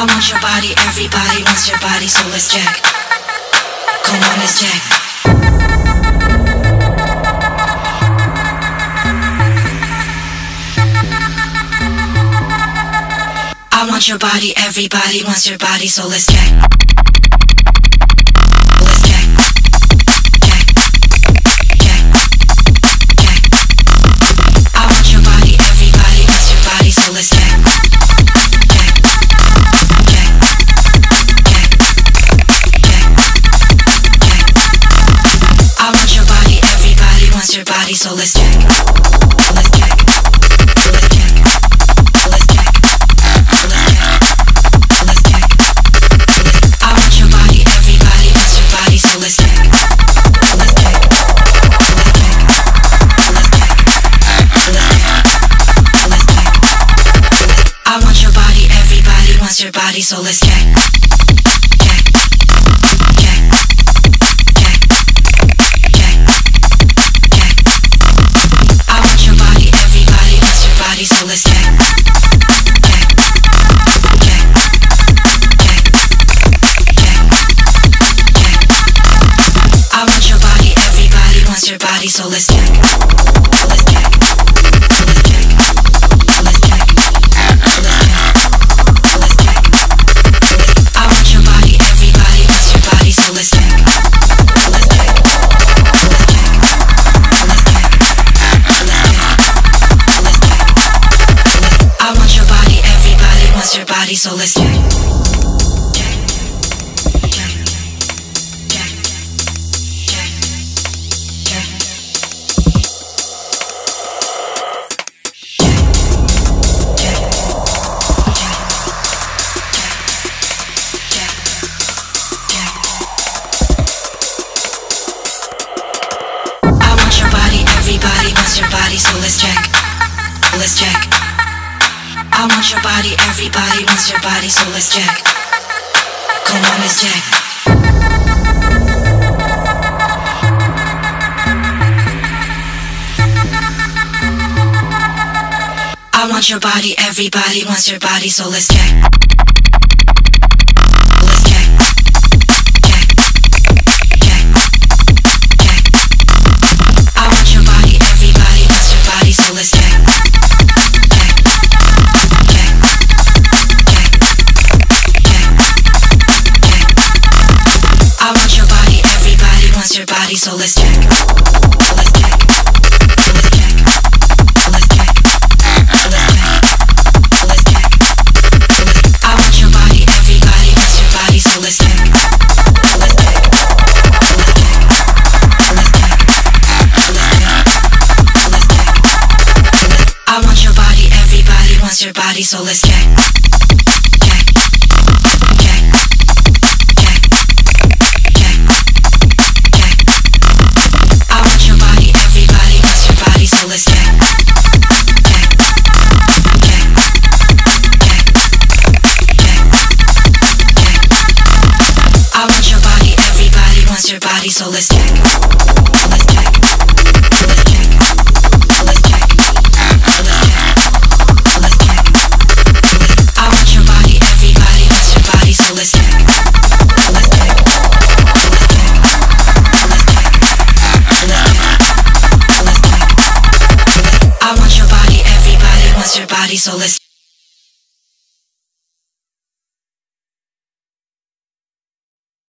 I want your body, everybody wants your body, so let's jack. Come on, let's jack. I want your body, everybody wants your body, so let's jack. Let's jack. Jack. Jack. Jack. I want your body, everybody wants your body, so let's jack. Jack. Jack. Jack. Jack. Jack. I want your body, everybody wants your body, so let's jack. Let's jack. Your body, so let's jack. Jack. Jack. Jack. Jack. Jack. I want your body, everybody wants your body, so let's jack. Jack. Jack. Jack. Jack. Jack. I want your body, everybody wants your body, so let's jack. Let's jack. So let's jack. Jack. Jack. Jack. Jack. I want your body, everybody wants your body, so let's jack. Let's jack. I want your body, everybody wants your body, so let's jack. Come on, let's jack. I want your body, everybody wants your body, so let's jack. Let's jack. Jack. Jack. Jack. I want your body, everybody wants your body, so let's jack. Your body, so let's check. So let's check. So let's check. So let's check. So let's check. So let's check. So let's check. I want your body, everybody wants your body, so let's check. So let's check. So let's check. So let's check. So let's check. So let's check. So let's check. I want your body, everybody wants your body, so let's check. Check. Check. So let's jack. Jack. Jack. Jack. Jack. I want your body, everybody wants your body, so let's jack. So let's jack. So let's jack. So let's jack. So let's jack. So let's jack. So let's jack. I want your body, everybody wants your body, so let's jack. So let's jack. So let's